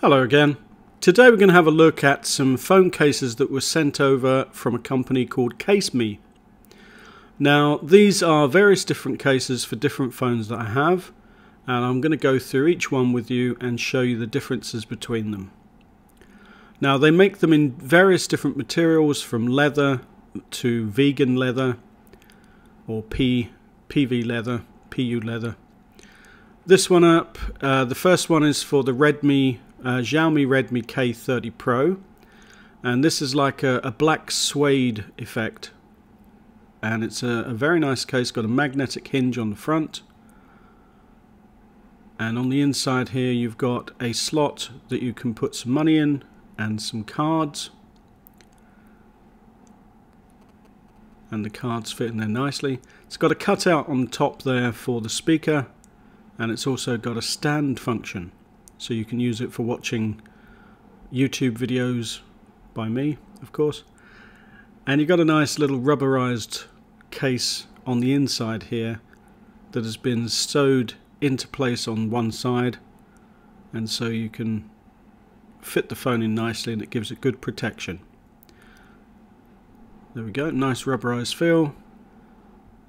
Hello again. Today we're going to have a look at some phone cases that were sent over from a company called CaseMe. Now these are various different cases for different phones that I have, and I'm going to go through each one with you and show you the differences between them. Now they make them in various different materials, from leather to vegan leather or PV leather, PU leather. This one up, the first one is for the Redmi, Xiaomi Redmi K30 Pro, and this is like a black suede effect, and it's a very nice case. Got a magnetic hinge on the front, and on the inside here you've got a slot that you can put some money in and some cards, and the cards fit in there nicely. It's got a cutout on the top there for the speaker, and it's also got a stand function, so you can use it for watching YouTube videos by me, of course. And you've got a nice little rubberized case on the inside here that has been sewed into place on one side, and so you can fit the phone in nicely and it gives it good protection. There we go, nice rubberized feel,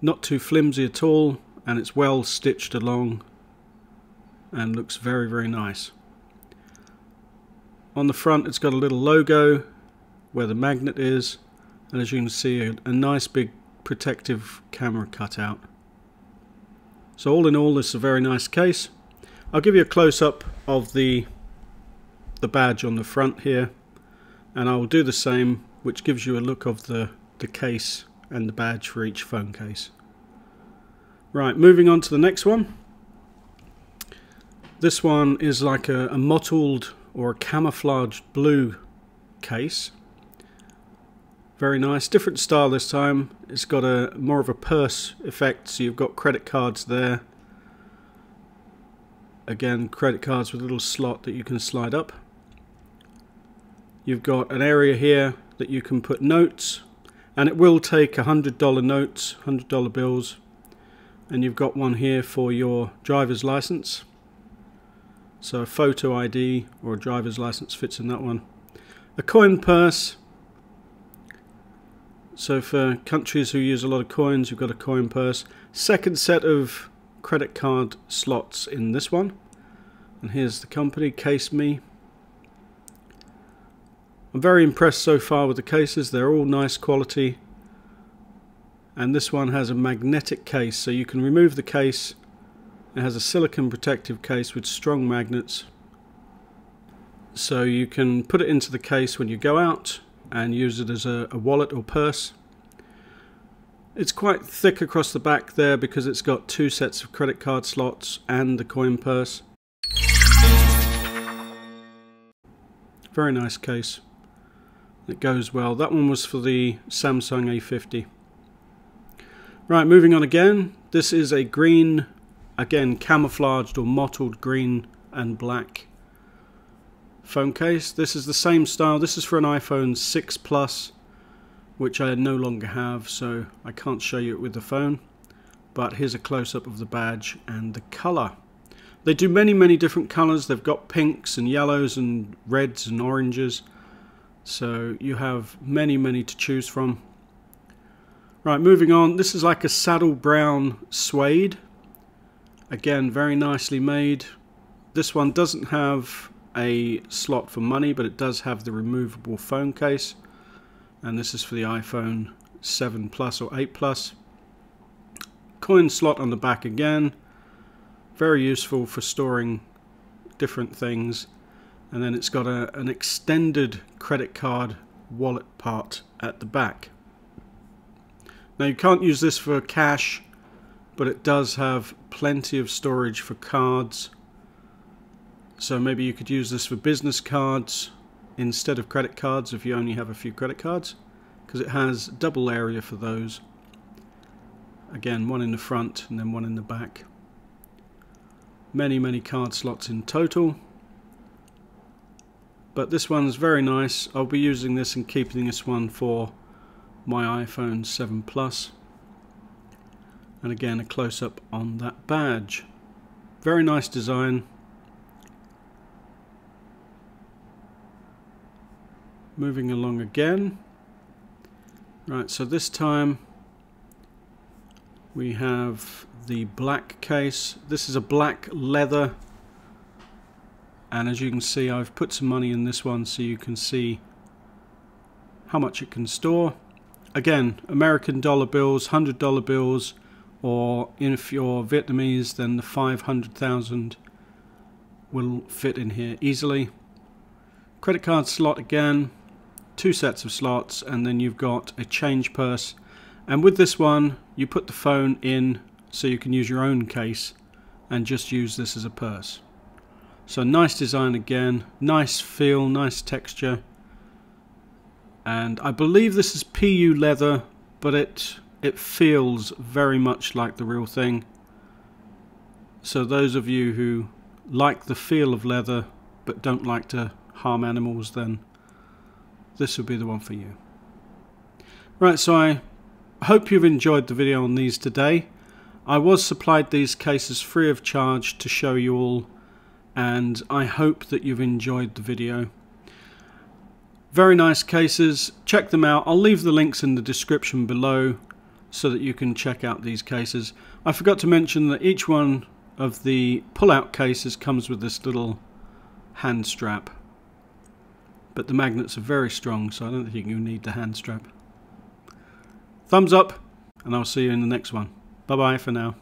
not too flimsy at all, and it's well stitched along and looks very, very nice. On the front it's got a little logo where the magnet is, and as you can see, a nice big protective camera cutout. So all in all, this is a very nice case. I'll give you a close-up of the badge on the front here, and I will do the same, which gives you a look of the case and the badge for each phone case. Right, moving on to the next one. This one is like a mottled or a camouflaged blue case. Very nice, different style this time. It's got a more of a purse effect, so you've got credit cards there. Again, credit cards with a little slot that you can slide up. You've got an area here that you can put notes, and it will take $100 notes, $100 bills, and you've got one here for your driver's license. So a photo ID or a driver's license fits in that one. A coin purse. So for countries who use a lot of coins, you've got a coin purse. Second set of credit card slots in this one. And here's the company, CaseMe. I'm very impressed so far with the cases. They're all nice quality. And this one has a magnetic case, so you can remove the case. It has a silicon protective case with strong magnets, so you can put it into the case when you go out and use it as a wallet or purse. It's quite thick across the back there because it's got two sets of credit card slots and the coin purse. Very nice case. It goes well. That one was for the Samsung A50. Right, moving on again. This is a green, again camouflaged or mottled green and black phone case. This is the same style. This is for an iPhone 6 Plus, which I no longer have, so I can't show you it with the phone, but here's a close-up of the badge and the color. They do many different colors. They've got pinks and yellows and reds and oranges, so you have many to choose from. Right, moving on. This is like a saddle brown suede. Again, very nicely made. This one doesn't have a slot for money, but it does have the removable phone case. And this is for the iPhone 7 Plus or 8 Plus. Coin slot on the back again. Very useful for storing different things. And then it's got an extended credit card wallet part at the back. Now you can't use this for cash, but it does have plenty of storage for cards, so maybe you could use this for business cards instead of credit cards if you only have a few credit cards, because it has double area for those. Again, one in the front and then one in the back. Many card slots in total, but this one's very nice. I'll be using this and keeping this one for my iPhone 7 Plus. And again, a close-up on that badge. Very nice design. Moving along again. Right, so this time we have the black case. This is a black leather, and as you can see, I've put some money in this one so you can see how much it can store. Again, American dollar bills, $100 bills, or if you're Vietnamese, then the 500,000 will fit in here easily. Credit card slot again, two sets of slots, and then you've got a change purse. And with this one, you put the phone in so you can use your own case and just use this as a purse. So nice design again, nice feel, nice texture. And I believe this is PU leather, but it feels very much like the real thing. So those of you who like the feel of leather but don't like to harm animals, then this would be the one for you. Right, so I hope you've enjoyed the video on these today. I was supplied these cases free of charge to show you all, and I hope that you've enjoyed the video. Very nice cases, check them out. I'll leave the links in the description below so that you can check out these cases. I forgot to mention that each one of the pull-out cases comes with this little hand strap, but the magnets are very strong, so I don't think you need the hand strap. Thumbs up, and I'll see you in the next one. Bye-bye for now.